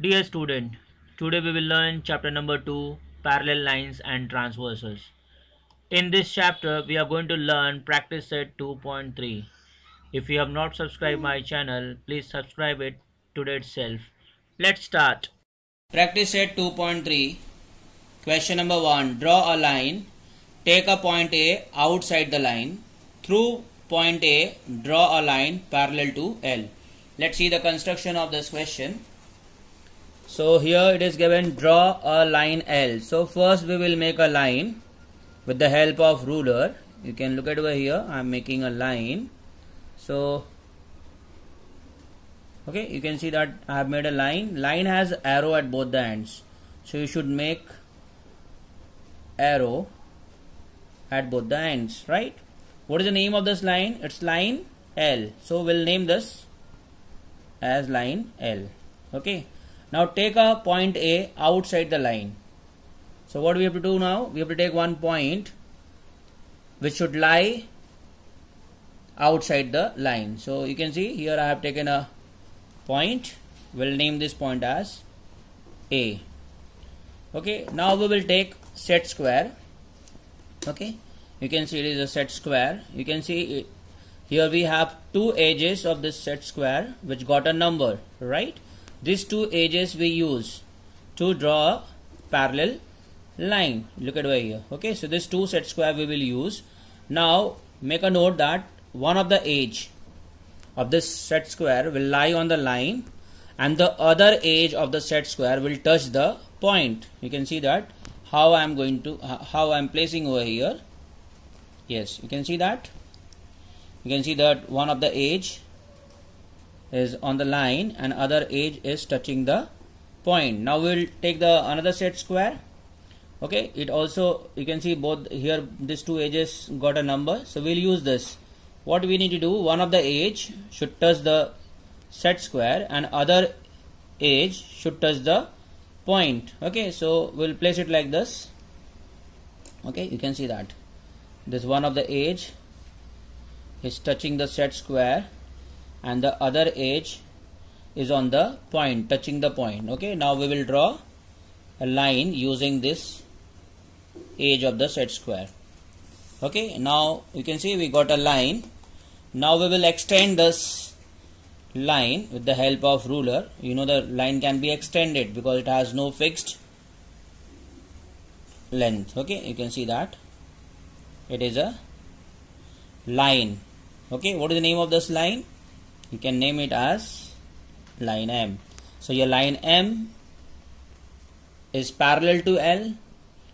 Dear student, today we will learn chapter number 2, parallel lines and transversals. In this chapter, we are going to learn practice set 2.3. If you have not subscribed my channel, please subscribe it today itself. Let's start. Practice set 2.3. Question number 1. Draw a line. Take a point A outside the line. Through point A, draw a line parallel to L. Let's see the construction of this question. So here it is given, draw a line L. So first we will make a line with the help of ruler. You can look at over here, I am making a line. So okay, you can see that I have made a line. Line has arrow at both the ends. So you should make arrow at both the ends, right? What is the name of this line? It's line L. So we'll name this as line L. Okay. Now take a point A outside the line. So what do we have to do now? We have to take one point which should lie outside the line. So you can see here I have taken a point. We'll name this point as A. Okay. Now we will take set square. Okay. You can see it is a set square. You can see it. Here we have two edges of this set square which got a number, right? These two edges we use to draw a parallel line. Look at over here. Okay, so this two set square we will use. Now make a note that one of the edge of this set square will lie on the line and the other edge of the set square will touch the point. You can see that how I'm placing over here. Yes, you can see that. You can see that one of the edge is on the line and other edge is touching the point. Now we'll take the another set square. Okay, it also, you can see both here these two edges got a number. So we'll use this. What we need to do, one of the edge should touch the set square and other edge should touch the point. Okay, so we'll place it like this. Okay, you can see that this one of the edge is touching the set square and the other edge is on the point, touching the point. Okay, now we will draw a line using this edge of the set square. Okay, now you can see we got a line. Now we will extend this line with the help of ruler. You know, the line can be extended because it has no fixed length. Okay, you can see that it is a line. Okay, what is the name of this line? You can name it as line M. So your line M is parallel to L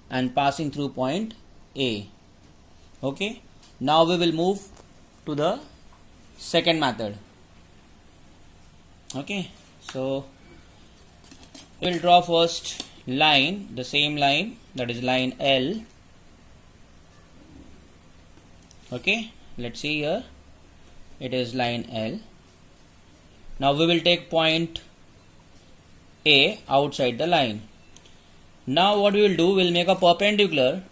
and passing through point A. Okay, now we will move to the second method. Okay, so we will draw first line, the same line, that is line L. Okay, let's see here, it is line L. Now we will take point A outside the line. Now what we will do, we will make a perpendicular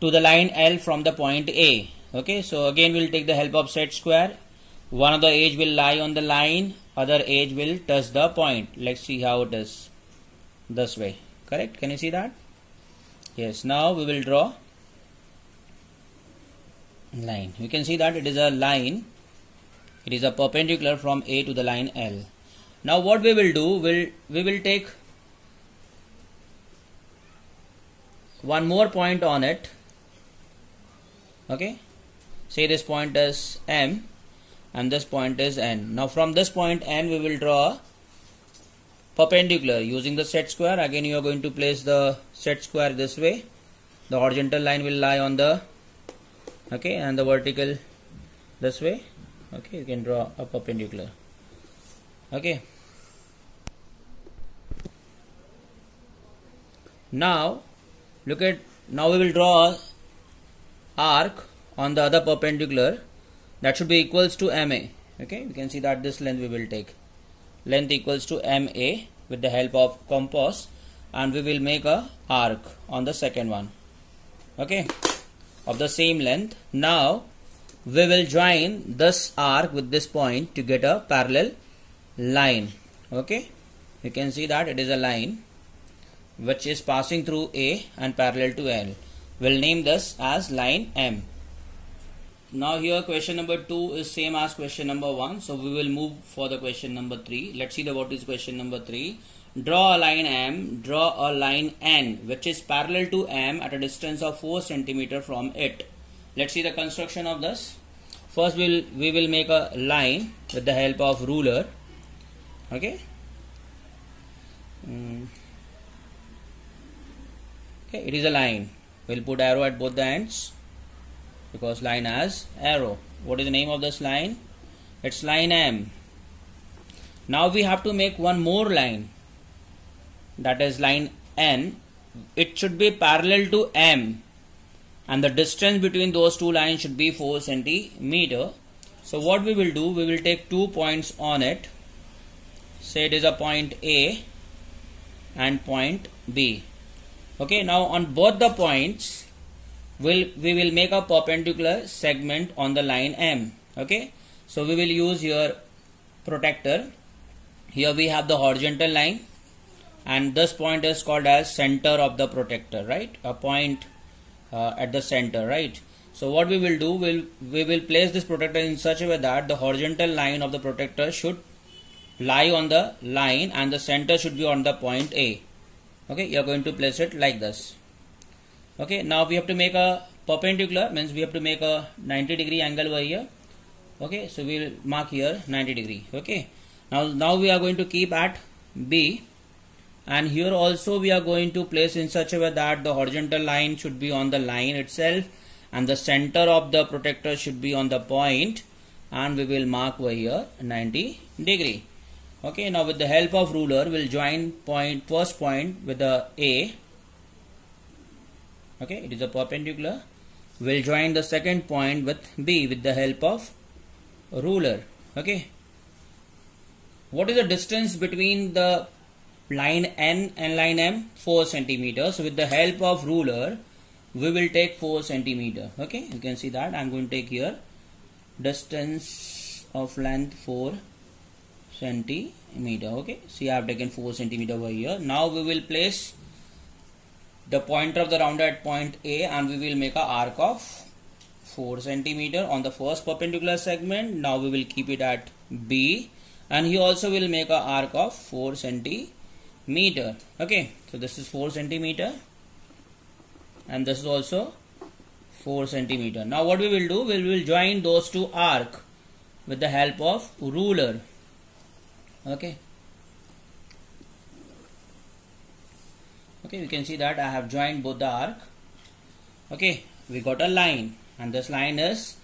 to the line L from the point A. Okay, so again we will take the help of set square. One of the edge will lie on the line, other edge will touch the point. Let's see how it is this way. Correct? Can you see that? Yes, now we will draw line. You can see that it is a line. It is a perpendicular from A to the line L. Now what we will do, we will take one more point on it. Okay, say this point is M and this point is N. Now from this point N we will draw perpendicular using the set square. Again you are going to place the set square this way. The horizontal line will lie on the, okay, and the vertical this way. Okay, you can draw a perpendicular. Okay, now look at, now we will draw an arc on the other perpendicular that should be equals to MA. Okay, you can see that this length we will take, length equals to MA with the help of compass, and we will make a arc on the second one. Okay, of the same length. Now we will join this arc with this point to get a parallel line. Okay, you can see that it is a line which is passing through A and parallel to L. We'll name this as line M. Now here question number 2 is same as question number 1. So we will move for the question number 3. Let's see what is question number 3. Draw a line M, draw a line N which is parallel to M at a distance of 4 cm from it. Let's see the construction of this. First we will make a line with the help of ruler. Okay. Okay, it is a line. We'll put arrow at both the ends, because line has arrow. What is the name of this line? It's line M. Now we have to make one more line, that is line N. It should be parallel to M and the distance between those two lines should be 4 centimeter. So what we will do, we will take 2 points on it. Say it is a point A and point B. Okay, now on both the points we will make a perpendicular segment on the line M. Okay, so we will use your protractor. Here we have the horizontal line and this point is called as center of the protractor, right? A point at the center, right? So what we will do, we will place this protractor in such a way that the horizontal line of the protractor should lie on the line and the center should be on the point A. Okay, you are going to place it like this. Okay, now we have to make a perpendicular, means we have to make a 90 degree angle over here. Okay, so we will mark here 90 degree. Okay, now we are going to keep at B, and here also we are going to place in such a way that the horizontal line should be on the line itself and the center of the protractor should be on the point, and we will mark over here 90 degree. Okay, now with the help of ruler we'll join first point with the A. Okay, it is a perpendicular. We'll join the second point with B with the help of ruler. Okay, what is the distance between the line N and line M? 4 centimeters. So with the help of ruler we will take 4 centimeter. Okay, you can see that I'm going to take here distance of length 4 centimeter. Okay, see I have taken 4 centimeter over here. Now we will place the pointer of the rounder at point A and we will make an arc of 4 centimeter on the first perpendicular segment. Now we will keep it at B and here also will make an arc of 4 centimeter. Okay, so this is 4 centimeter and this is also 4 centimeter. Now what we will do, we will join those two arc with the help of ruler. Okay. Okay, you can see that I have joined both the arc. Okay, we got a line and this line is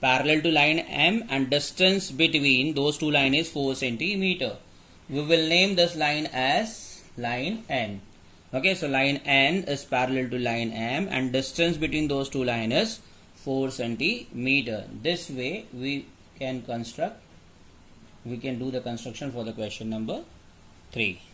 parallel to line M and distance between those two lines is 4 centimeter. We will name this line as line N. Okay, so line N is parallel to line M and distance between those two lines is 4 centimeter. This way we can do the construction for the question number 3.